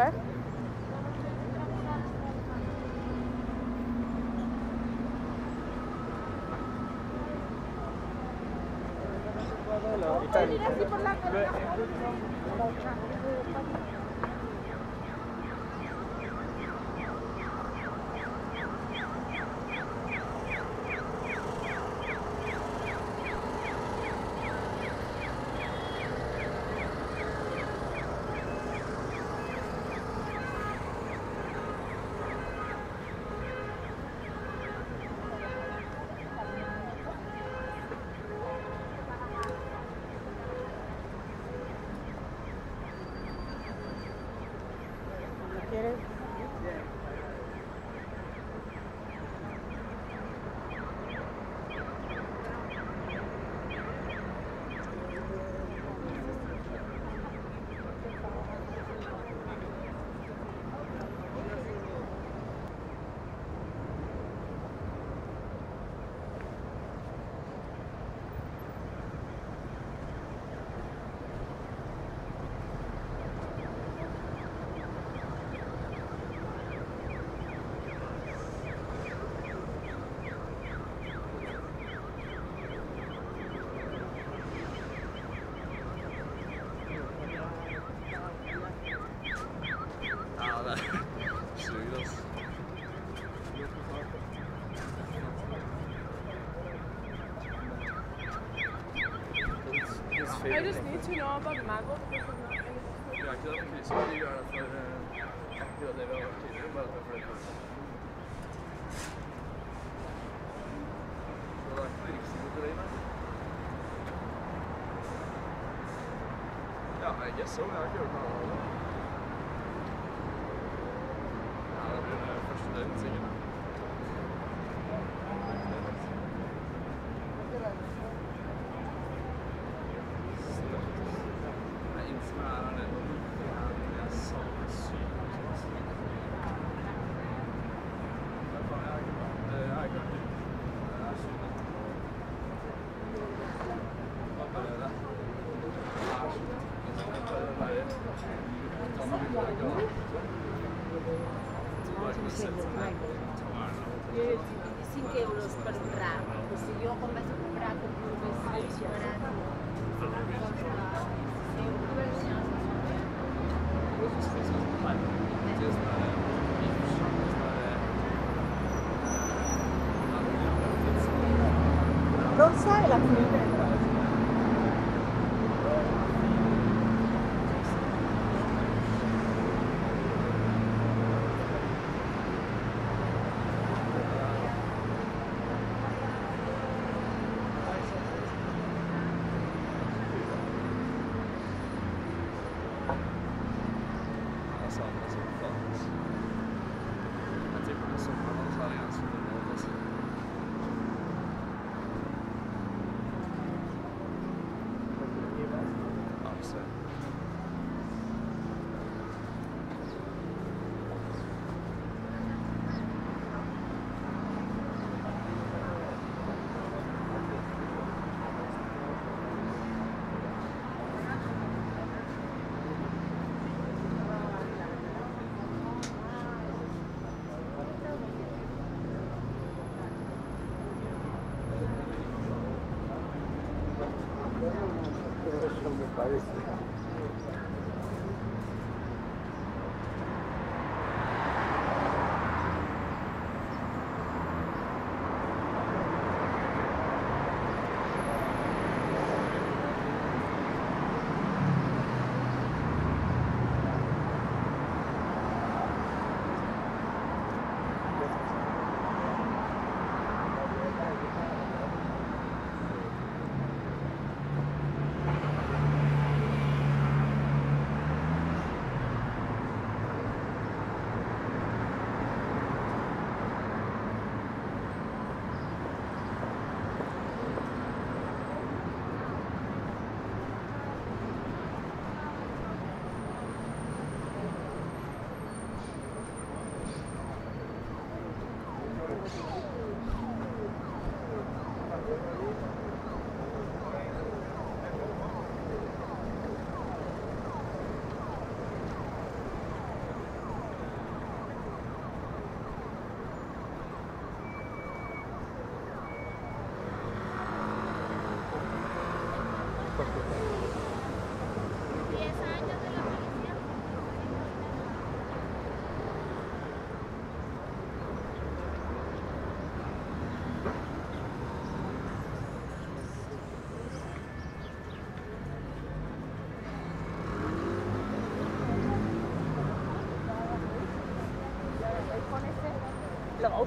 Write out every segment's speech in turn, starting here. Okay. I just need to know about Mago because I'm not in the yeah, because I'm curious what you are for what they will have to do about the first one. So like pretty simple today, man. Yeah, I guess so, I can't remember. Yeah, that'll be the first day in singing.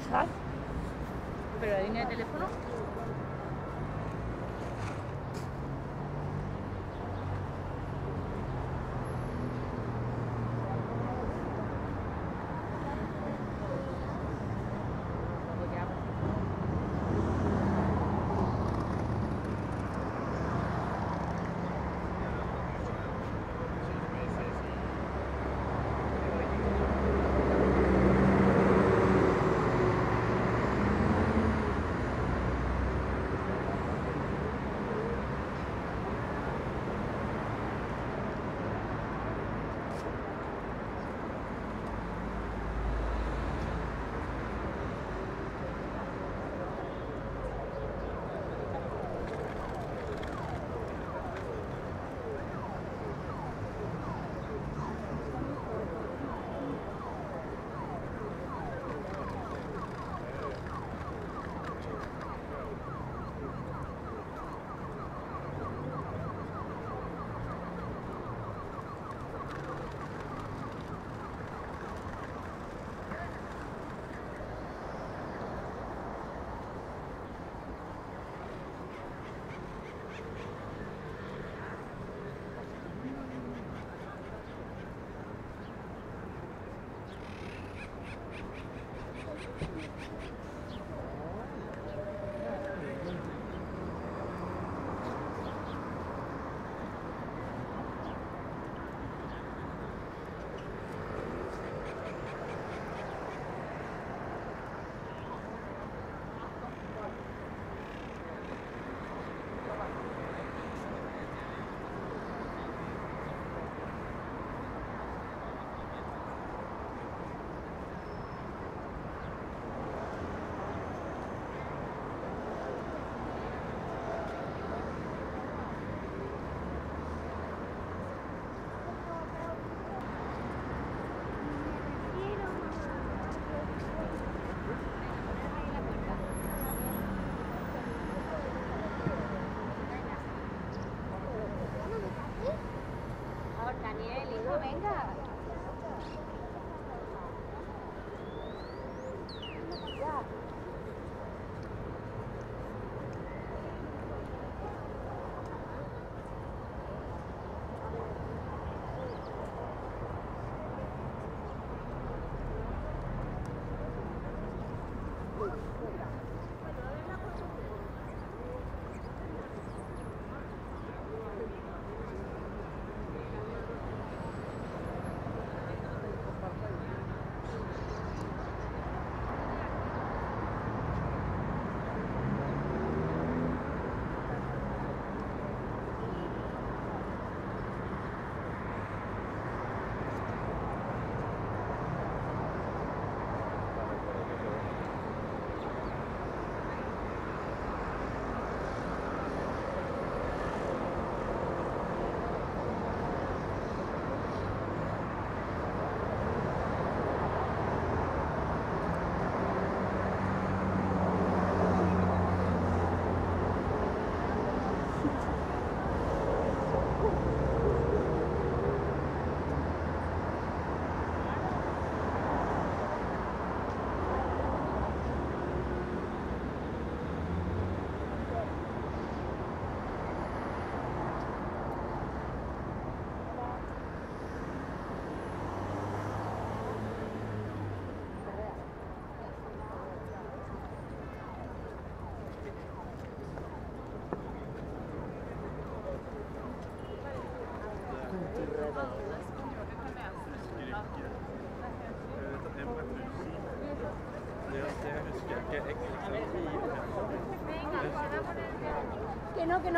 cosas. ¿Pero la línea de teléfono?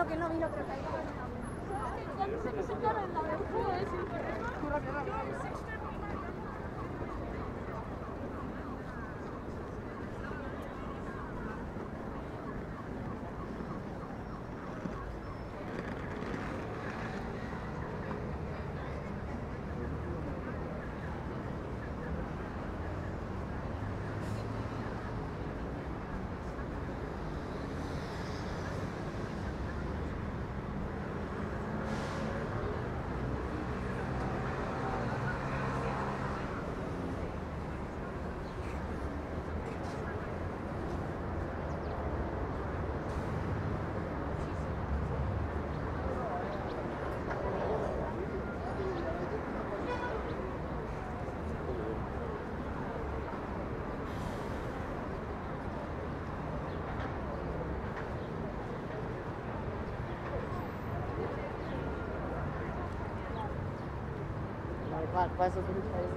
Que no vino, creo que ahí. Ya no sé qué se llama en la verdad, es incorrecto. Likewise, over the place.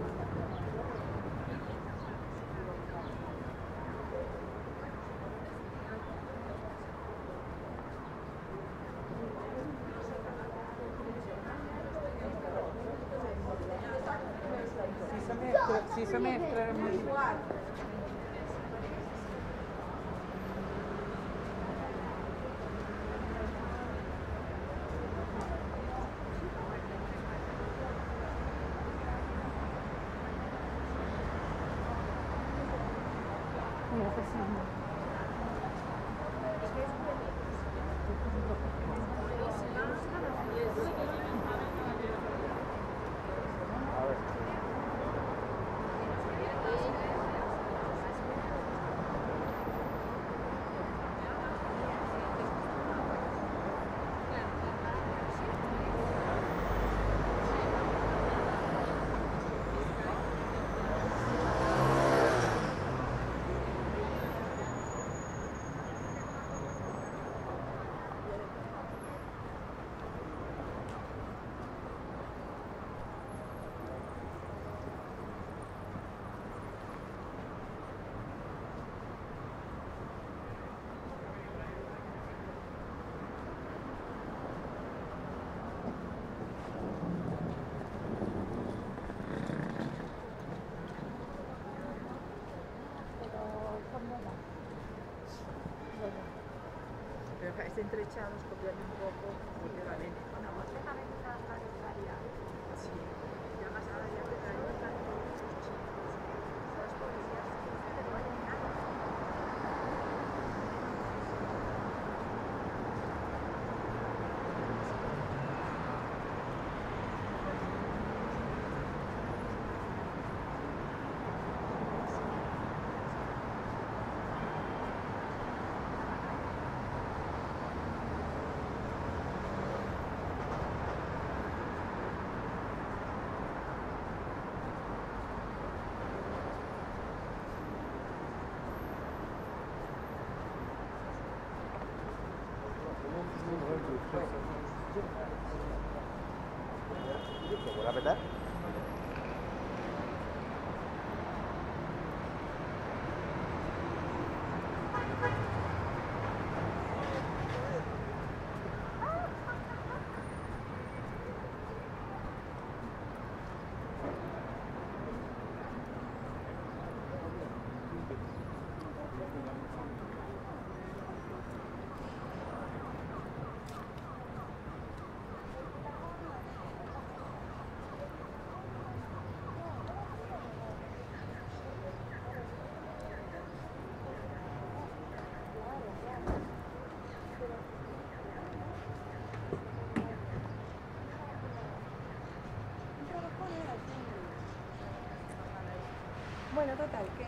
Si mette se intrecciamo, scopriamo un poco veramente una ¿la verdad? Bueno, total, ¿qué?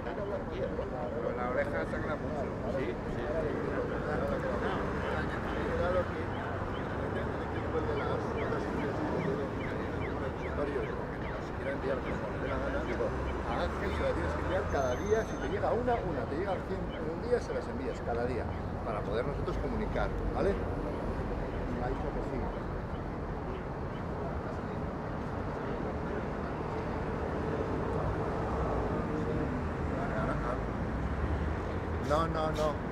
que tan agua aquí, pero la oreja sangra mucho. Sí, sí, sí. Claro que el equipo de las si quieren enviar de la gana, a Ángel se la tienes que enviar cada día. Si te llega una, te llega 100 en un día, se las envías cada día para poder nosotros comunicar, ¿vale? Me ha dicho que sí. No, no, no.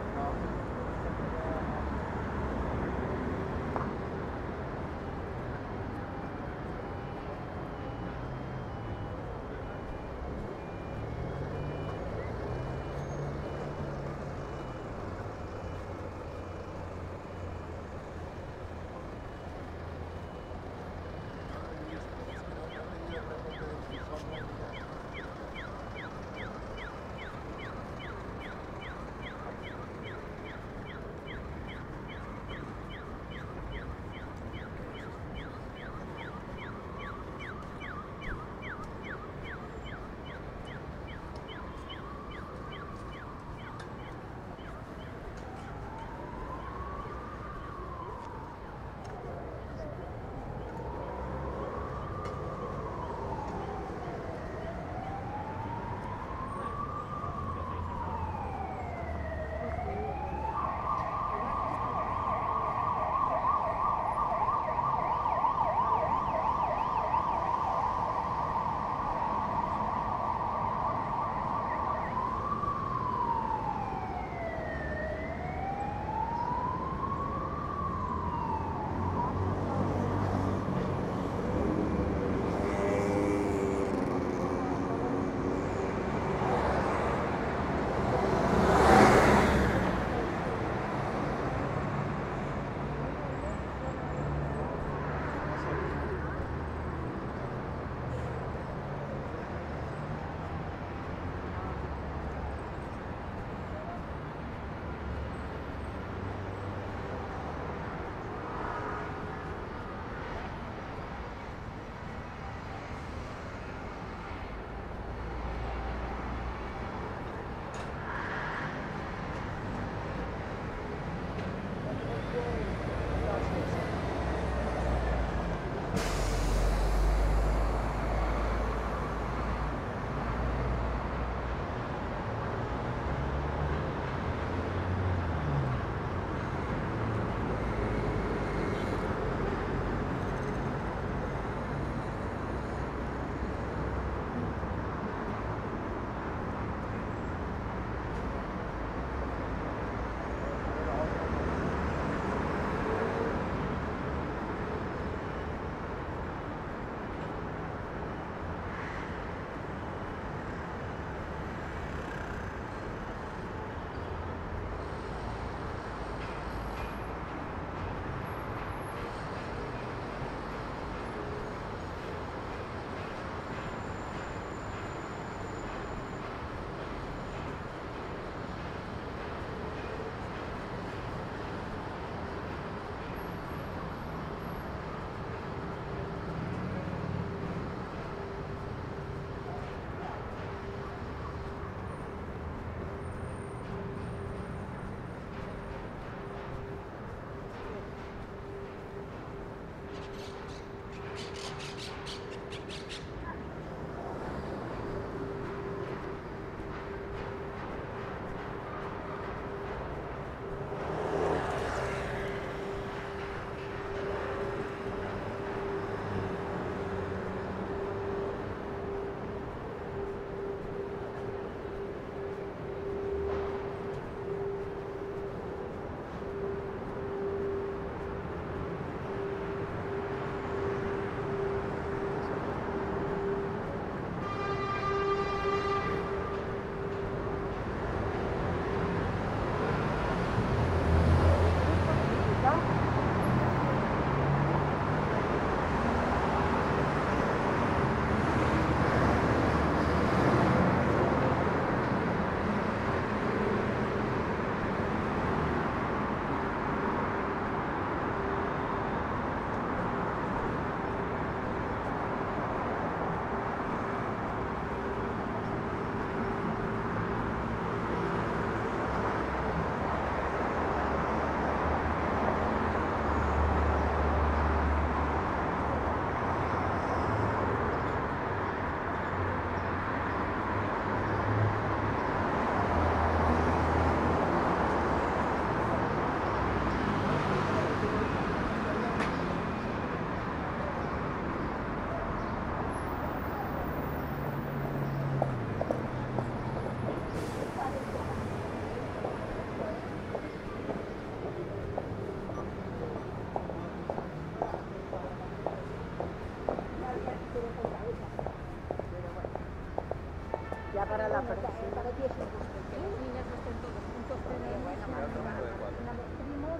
ya para la persona. Para ti es un gusto que los niños estén todos juntos, pero bueno, para otro lado igual. Entonces, no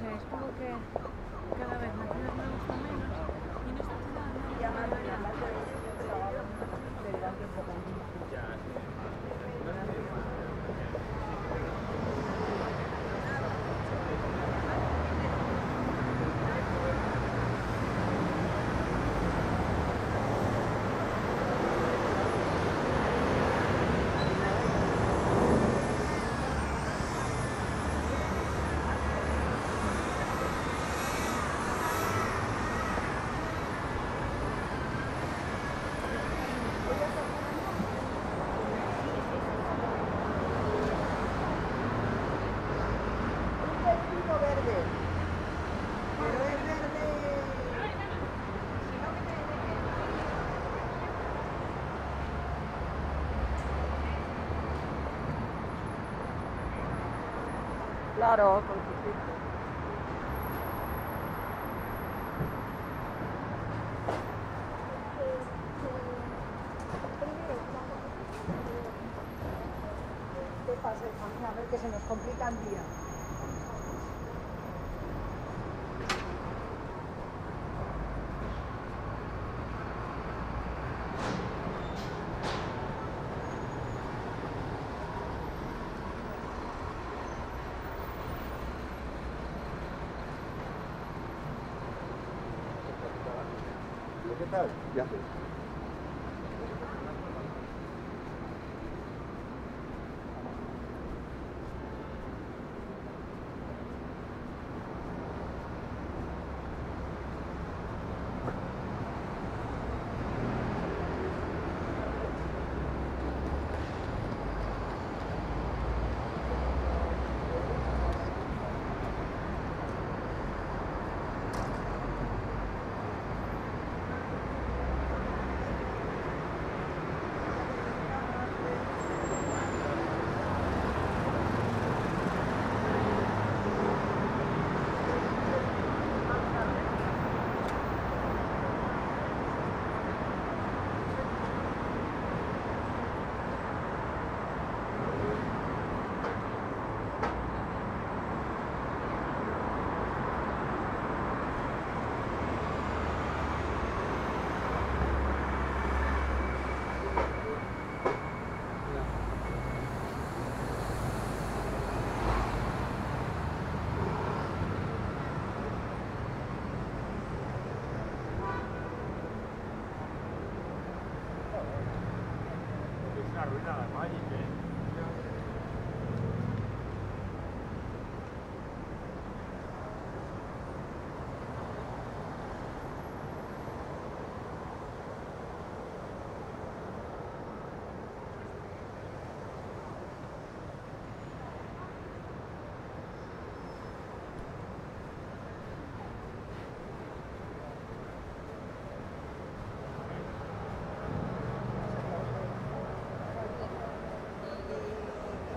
sé, es como que cada vez más me gusta menos y no está nada. Ya más de la parte de este te dan tiempo conmigo. Ya, claro, con sus hijos. ¿Qué pasa, Juan? A ver, que se nos complica el día. ¿Qué tal? Ya.